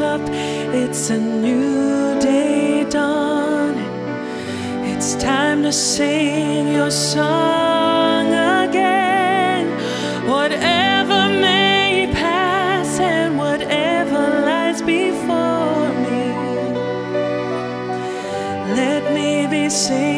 arms up. It's a new day dawning. It's time to sing your song again. Whatever may pass and whatever lies before me, let me be singing.